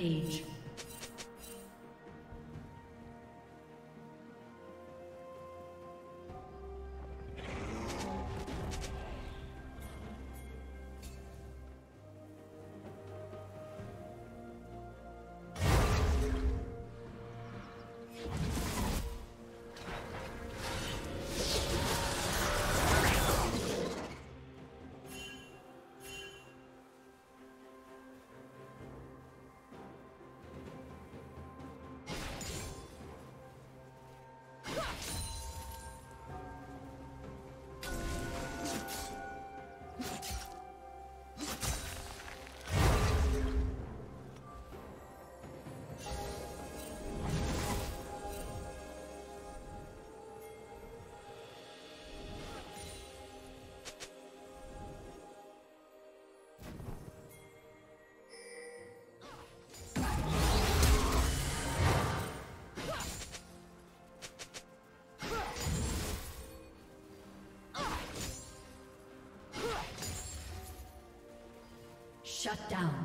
page. Shut down.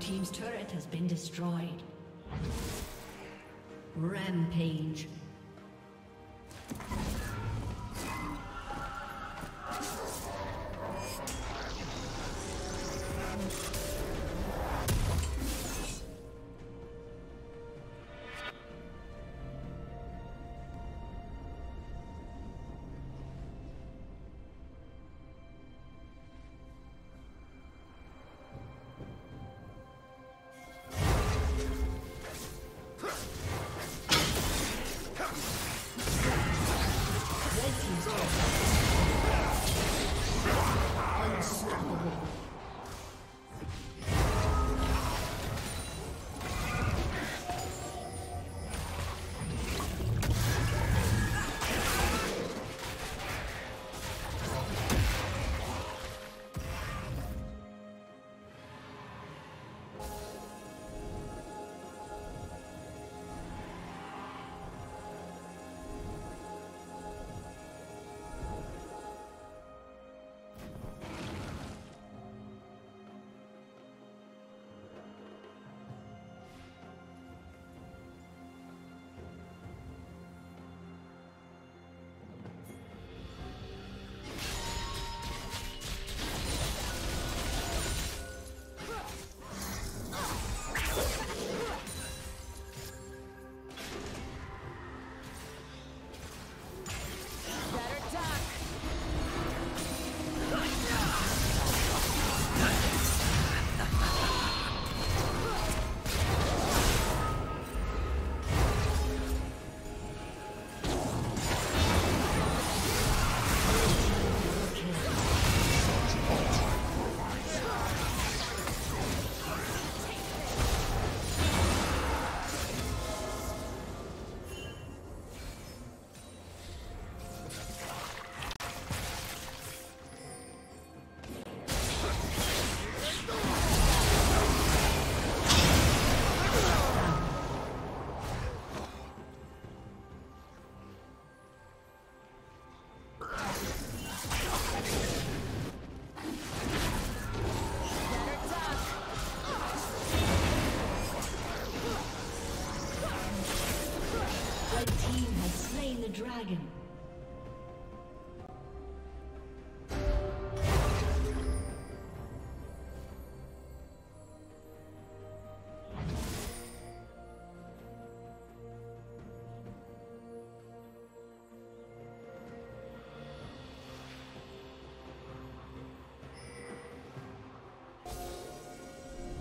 Team's turret has been destroyed. Rampage. Red team has slain the dragon.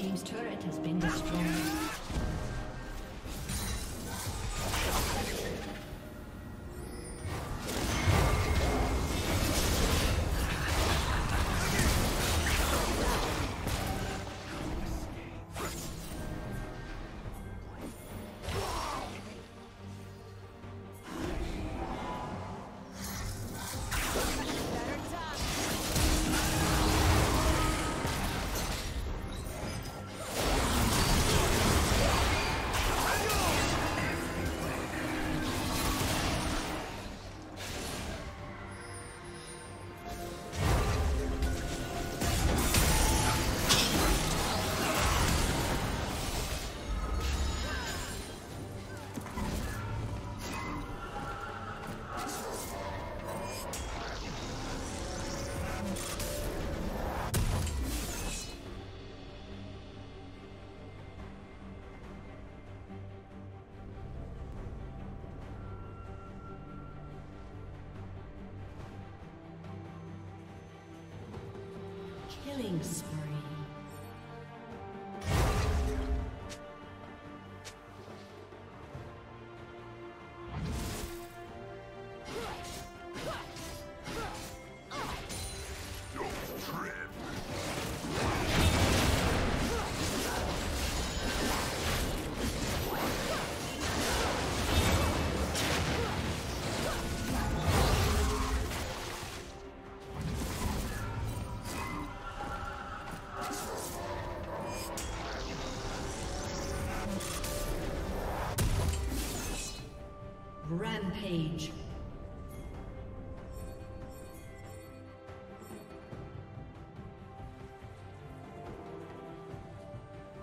team's turret has been destroyed. Killing spree. Page.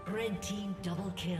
Red team double kill.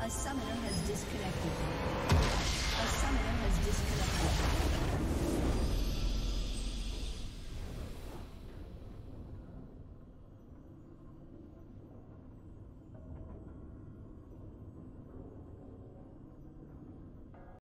A summoner has disconnected.